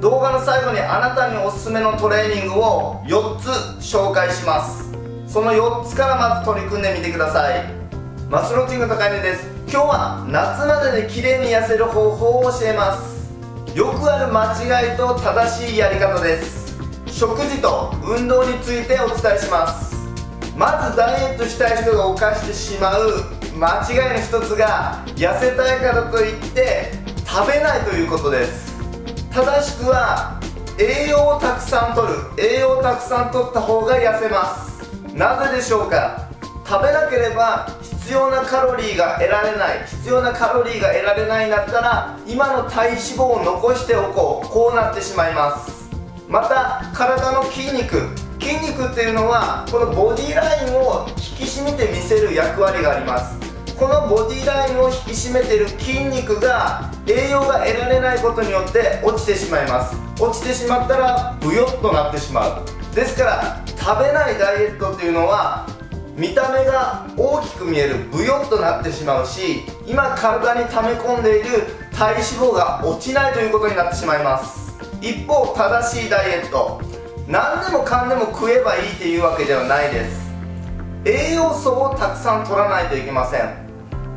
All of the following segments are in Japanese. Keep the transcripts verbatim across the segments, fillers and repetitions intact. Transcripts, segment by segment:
動画の最後にあなたにおすすめのトレーニングをよっつ紹介します。そのよっつからまず取り組んでみてください。マッスルロッキング高根です。今日は夏までで綺麗に痩せる方法を教えます。よくある間違いと正しいやり方です。食事と運動についてお伝えします。まずダイエットしたい人が犯してしまう間違いの一つが、痩せたいからといって食べないということです。正しくは栄養をたくさん摂る栄養をたくさん摂った方が痩せます。なぜでしょうか。食べなければ必要なカロリーが得られない必要なカロリーが得られないんだったら、今の体脂肪を残しておこう、こうなってしまいます。また体の筋肉筋肉っていうのは、このボディラインを引き締めて見せる役割があります。このボディラインを引き締めている筋肉が、栄養が得られないことによって落ちてしまいます。落ちてしまったらブヨッとなってしまう。ですから食べないダイエットっていうのは、見た目が大きく見えるブヨッとなってしまうし、今体に溜め込んでいる体脂肪が落ちないということになってしまいます。一方、正しいダイエット、何でもかんでも食えばいいっていうわけではないです。栄養素をたくさん摂らないといけません。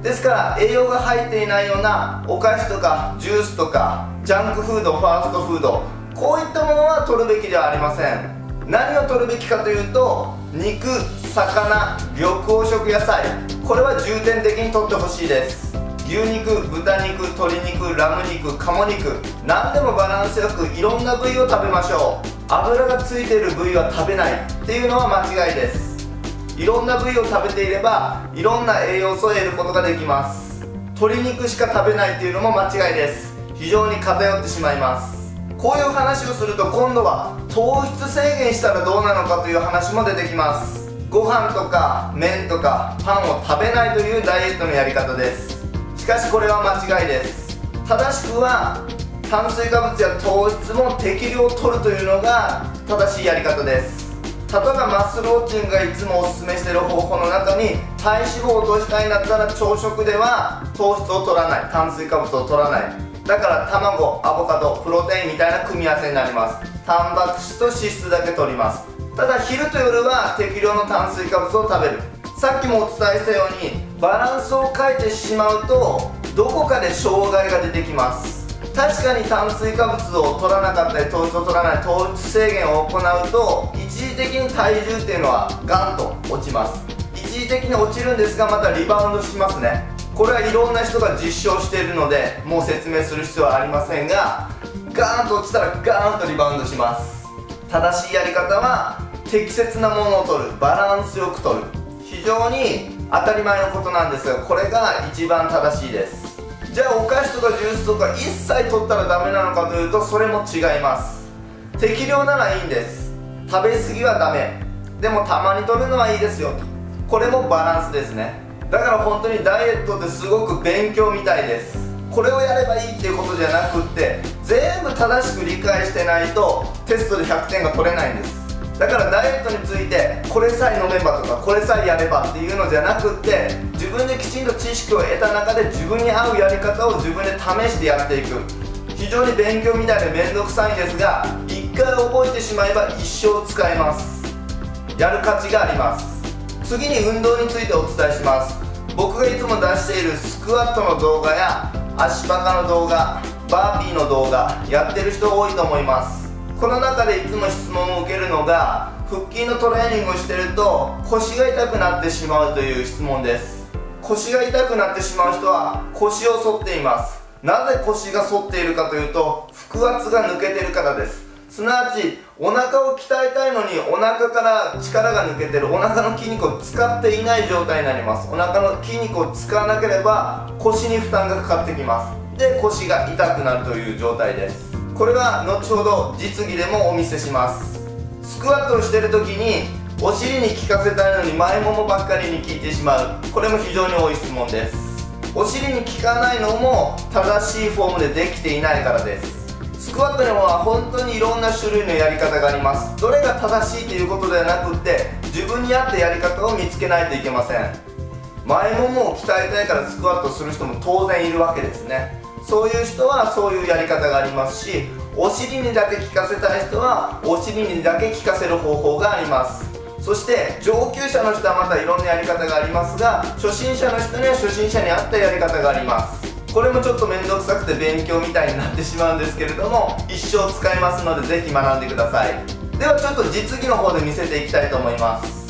ですから栄養が入っていないようなお菓子とかジュースとかジャンクフード、ファーストフード、こういったものは摂るべきではありません。何を摂るべきかというと、肉、魚、緑黄色野菜、これは重点的に摂ってほしいです。牛肉、豚肉、鶏肉、ラム肉、鴨肉、何でもバランスよくいろんな部位を食べましょう。油がついている部位は食べないっていうのは間違いです。いろんな部位を食べていれば、いろんな栄養素を得ることができます。鶏肉しか食べないっていうのも間違いです。非常に偏ってしまいます。こういう話をすると、今度は糖質制限したらどうなのかという話も出てきます。ご飯とか麺とかパンを食べないというダイエットのやり方です。しかしこれは間違いです。正しくは炭水化物や糖質も適量摂るというのが正しいやり方です。例えばマッスルウォッチングがいつもおすすめしている方法の中に、体脂肪を落としたいんだったら朝食では糖質を摂らない、炭水化物を摂らない、だから卵、アボカド、プロテインみたいな組み合わせになります。タンパク質と脂質だけ摂ります。ただ昼と夜は適量の炭水化物を食べる。さっきもお伝えしたように、バランスを変えてしまうとどこかで障害が出てきます。確かに炭水化物を摂らなかったり糖質を摂らない、糖質制限を行うと一時的に体重っていうのはガンと落ちます。一時的に落ちるんですが、またリバウンドしますね。これはいろんな人が実証しているので、もう説明する必要はありませんが、ガーンと落ちたらガーンとリバウンドします。正しいやり方は適切なものを摂る、バランスよく摂る、非常に当たり前のことなんですが、これが一番正しいです。じゃあお菓子とかジュースとか一切摂ったらダメなのかというと、それも違います。適量ならいいんです。食べ過ぎはダメ、でもたまに摂るのはいいですよと、これもバランスですね。だから本当にダイエットってすごく勉強みたいです。これをやればいいっていうことじゃなくって、全部正しく理解してないとテストでひゃくてんが取れないんです。だからダイエットについてこれさえ飲めばとかこれさえやればっていうのじゃなくって、自分できちんと知識を得た中で自分に合うやり方を自分で試してやっていく。非常に勉強みたいで面倒くさいんですが、一回覚えてしまえば一生使えます。やる価値があります。次に運動についてお伝えします。僕がいつも出しているスクワットの動画や足パカの動画、バーピーの動画やってる人多いと思います。この中でいつも質問を受けるのが、腹筋のトレーニングをしてると腰が痛くなってしまうという質問です。腰が痛くなってしまう人は腰を反っています。なぜ腰が反っているかというと、腹圧が抜けているからです。すなわちお腹を鍛えたいのにお腹から力が抜けてる、お腹の筋肉を使っていない状態になります。お腹の筋肉を使わなければ腰に負担がかかってきます。で、腰が痛くなるという状態です。これは後ほど実技でもお見せします。スクワットをしている時にお尻に効かせたいのに前ももばっかりに効いてしまう、これも非常に多い質問です。お尻に効かないのも正しいフォームでできていないからです。スクワットには本当にいろんな種類のやり方があります。どれが正しいということではなくって、自分に合ったやり方を見つけないといけません。前ももを鍛えたいからスクワットする人も当然いるわけですね。そういう人はそういうやり方がありますし、お尻にだけ効かせたい人はお尻にだけ効かせる方法があります。そして上級者の人はまたいろんなやり方がありますが、初心者の人には初心者に合ったやり方があります。これもちょっと面倒くさくて勉強みたいになってしまうんですけれども、一生使えますので是非学んでください。ではちょっと実技の方で見せていきたいと思います。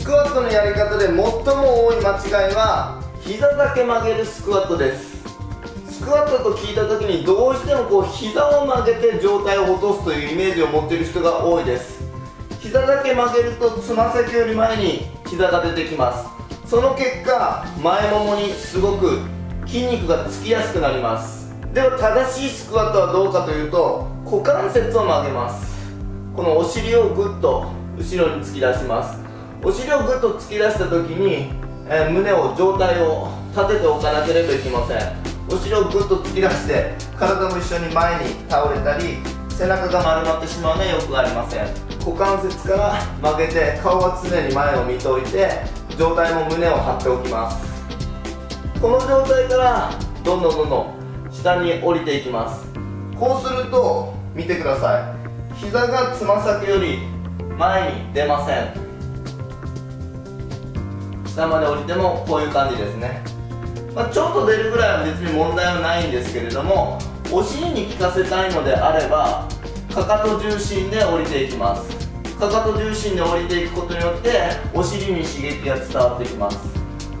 スクワットのやり方で最も多い間違いは膝だけ曲げるスクワットです。スクワットと聞いた時にどうしてもこう膝を曲げて上体を落とすというイメージを持っている人が多いです。膝だけ曲げるとつま先より前に膝が出てきます。その結果前ももにすごく筋肉がつきやすくなります。では正しいスクワットはどうかというと、股関節を曲げます。このお尻をぐっと後ろに突き出します。お尻をぐっと突き出した時に、えー、胸を上体を立てておかなければいけません。お尻をぐっと突き出して体も一緒に前に倒れたり背中が丸まってしまうのはよくありません。股関節から曲げて顔は常に前を見ておいて、上体も胸を張っておきます。この状態からどんどんどんどん下に降りていきます。こうすると見てください、膝がつま先より前に出ません。下まで降りてもこういう感じですね、まあ、ちょっと出るぐらいは別に問題はないんですけれども、お尻に効かせたいのであればかかと重心で降りていきます。かかと重心で降りていくことによってお尻に刺激が伝わってきます。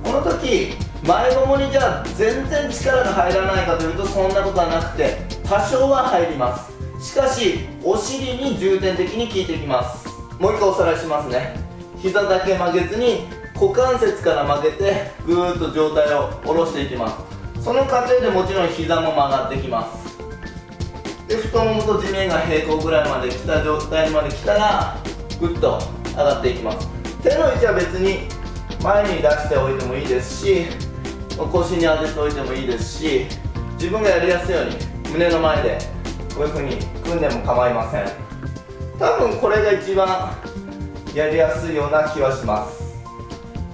この時前ももにじゃあ全然力が入らないかというとそんなことはなくて多少は入ります。しかしお尻に重点的に効いてきます。もう一回おさらいしますね。膝だけ曲げずに股関節から曲げてぐーっと上体を下ろしていきます。その過程でもちろん膝も曲がってきます。で太ももと地面が平行ぐらいまで来た状態まで来たらグッと上がっていきます。手の位置は別に前に出しておいてもいいですし、腰に当てておいてもいいですし、自分がやりやすいように胸の前でこういう風に組んでも構いません。多分これが一番やりやすいような気はします。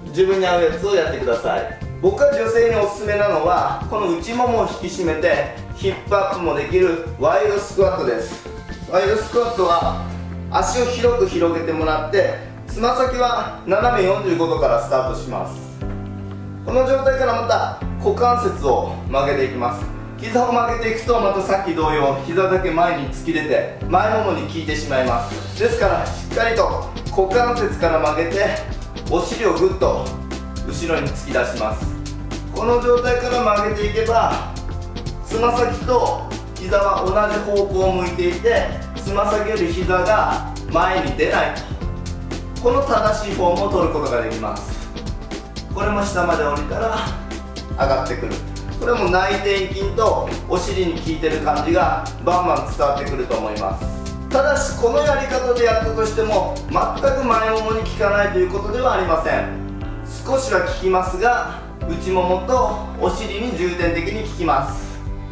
自分に合うやつをやってください。僕は女性におすすめなのはこの内ももを引き締めてヒップアップもできるワイドスクワットです。ワイドスクワットは足を広く広げてもらってつま先は斜めよんじゅうごどからスタートします。この状態からまた股関節を曲げていきます。膝を曲げていくとまたさっき同様膝だけ前に突き出て前ももに効いてしまいます。ですからしっかりと股関節から曲げてお尻をぐっと後ろに突き出します。この状態から曲げていけばつま先と膝は同じ方向を向いていてつま先より膝が前に出ないと、この正しいフォームを取ることができます。これも下まで降りたら上がってくる。これも内転筋とお尻に効いてる感じがバンバン伝わってくると思います。ただしこのやり方でやったとしても全く前ももに効かないということではありません。少しは効きますが内ももとお尻に重点的に効きます。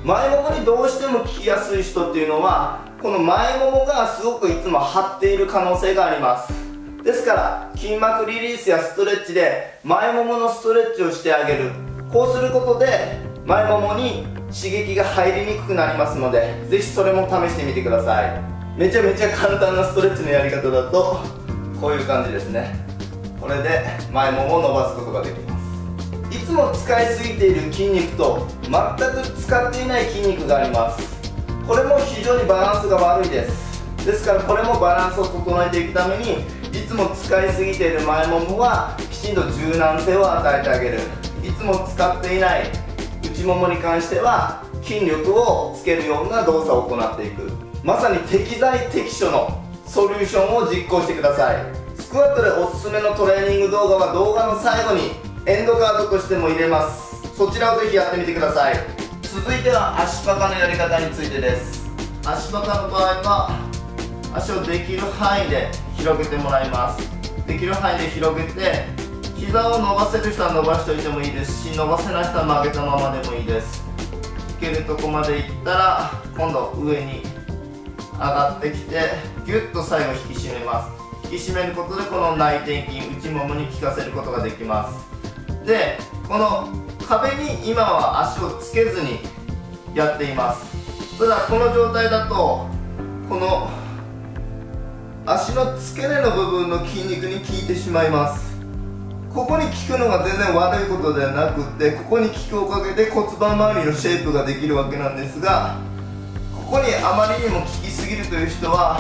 前ももにどうしても効きやすい人っていうのはこの前ももがすごくいつも張っている可能性があります。ですから筋膜リリースやストレッチで前もものストレッチをしてあげる。こうすることで前ももに刺激が入りにくくなりますので是非それも試してみてください。めちゃめちゃ簡単なストレッチのやり方だとこういう感じですね。これで前ももを伸ばすことができます。いつも使いすぎている筋肉と全く使っていない筋肉があります。これも非常にバランスが悪いです。ですからこれもバランスを整えていくためにいつも使いすぎている前ももはきちんと柔軟性を与えてあげる。いつも使っていない内ももに関しては筋力をつけるような動作を行っていく。まさに適材適所のソリューションを実行してください。スクワットでおすすめのトレーニング動画は動画の最後にエンドカードとしても入れます。そちらをぜひやってみてください。続いては足パカのやり方についてです。足パカの場合は足をできる範囲で広げてもらいます。できる範囲で広げて膝を伸ばせる人は伸ばしておいてもいいですし、伸ばせない人は曲げたままでもいいです。いけるとこまでいったら今度上に上がってきてギュッと最後引き締めます。引き締めることでこの内転筋内ももに効かせることができます。でこの壁に今は足をつけずにやっています。ただこの状態だとこの足の付け根の部分の筋肉に効いてしまいます。ここに効くのが全然悪いことではなくて、ここに効くおかげで骨盤周りのシェイプができるわけなんですが、ここにあまりにも効きすぎるという人は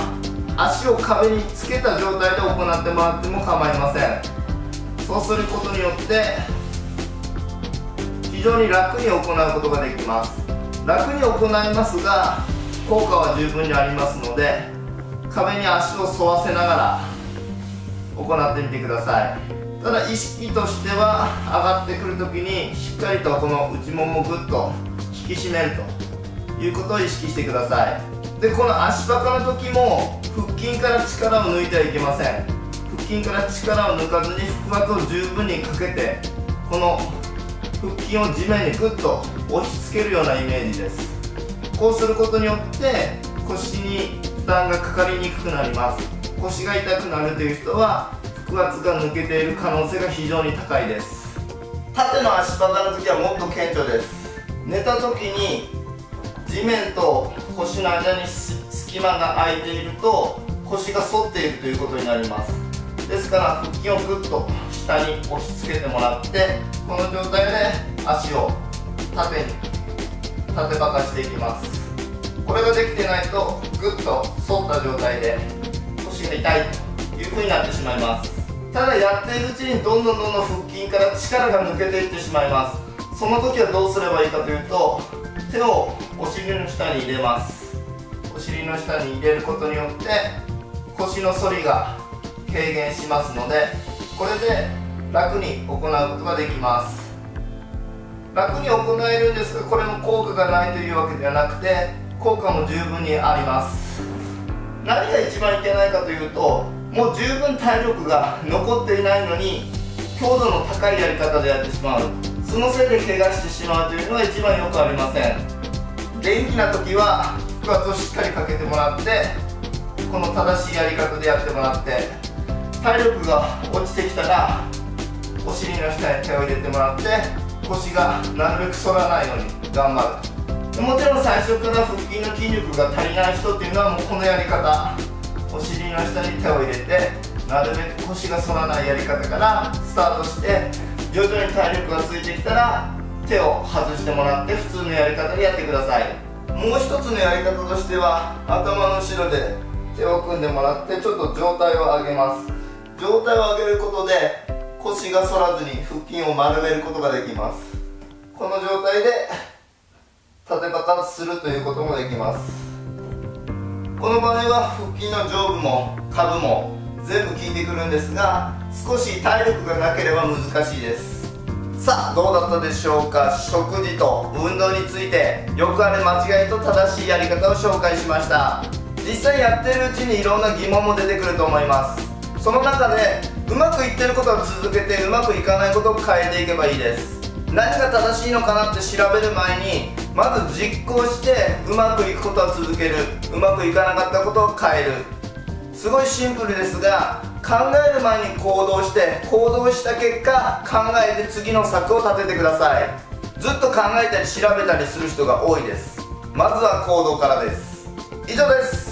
足を壁につけた状態で行ってもらっても構いません。そうすることによって非常に楽に行うことができます。楽に行いますが効果は十分にありますので、壁に足を沿わせながら行ってみてください。ただ意識としては上がってくるときにしっかりとこの内ももをぐっと引き締めるということを意識してください。でこの足パカの時も腹筋から力を抜いてはいけません。腹筋から力を抜かずに腹圧を十分にかけて、この腹筋を地面にぐっと押し付けるようなイメージです。こうすることによって腰に負担がかかりにくくなります。腰が痛くなるという人は腹圧が抜けている可能性が非常に高いです。縦の足パカの時はもっと顕著です。寝た時に地面と腰の間に隙間が空いていると腰が反っているということになります。ですから腹筋をグッと下に押し付けてもらって、この状態で足を縦に縦パカしていきます。これができてないとグッと反った状態で腰が痛いというふうになってしまいます。ただやっているうちにどんどんどんどん腹筋から力が抜けていってしまいます。その時はどうすればいいかというと、手をお尻の下に入れます。お尻の下に入れることによって腰の反りが軽減しますので、これで楽に行うことができます。楽に行えるんですが、これも効果がないというわけではなくて効果も十分にあります。何が一番いけないかというと、もう十分体力が残っていないのに強度の高いやり方でやってしまう。そのせいで怪我してしまうというのが一番よくありません。元気な時は腹圧をしっかりかけてもらって、この正しいやり方でやってもらって、体力が落ちてきたらお尻の下に手を入れてもらって腰がなるべく反らないように頑張る。もちろん最初から腹筋の筋力が足りない人っていうのはもうこのやり方、お尻の下に手を入れてなるべく腰が反らないやり方からスタートして、徐々に体力がついてきたら手を外してもらって普通のやり方でやってください。もう一つのやり方としては頭の後ろで手を組んでもらって、ちょっと上体を上げます。上体を上げることで腰が反らずに腹筋を丸めることができます。この状態で縦パカするということもできます。この場合は腹筋の上部も下部も全部効いてくるんですが、少し体力がなければ難しいです。さあどうだったでしょうか。食事と運動についてよくある間違いと正しいやり方を紹介しました。実際やってるうちにいろんな疑問も出てくると思います。その中でうまくいってることを続けて、うまくいかないことを変えていけばいいです。何が正しいのかなって調べる前に、まず実行してうまくいくことは続ける、うまくいかなかったことを変える。すごいシンプルですが、考える前に行動して、行動した結果考えて次の策を立ててください。ずっと考えたり調べたりする人が多いです。まずは行動からです。以上です。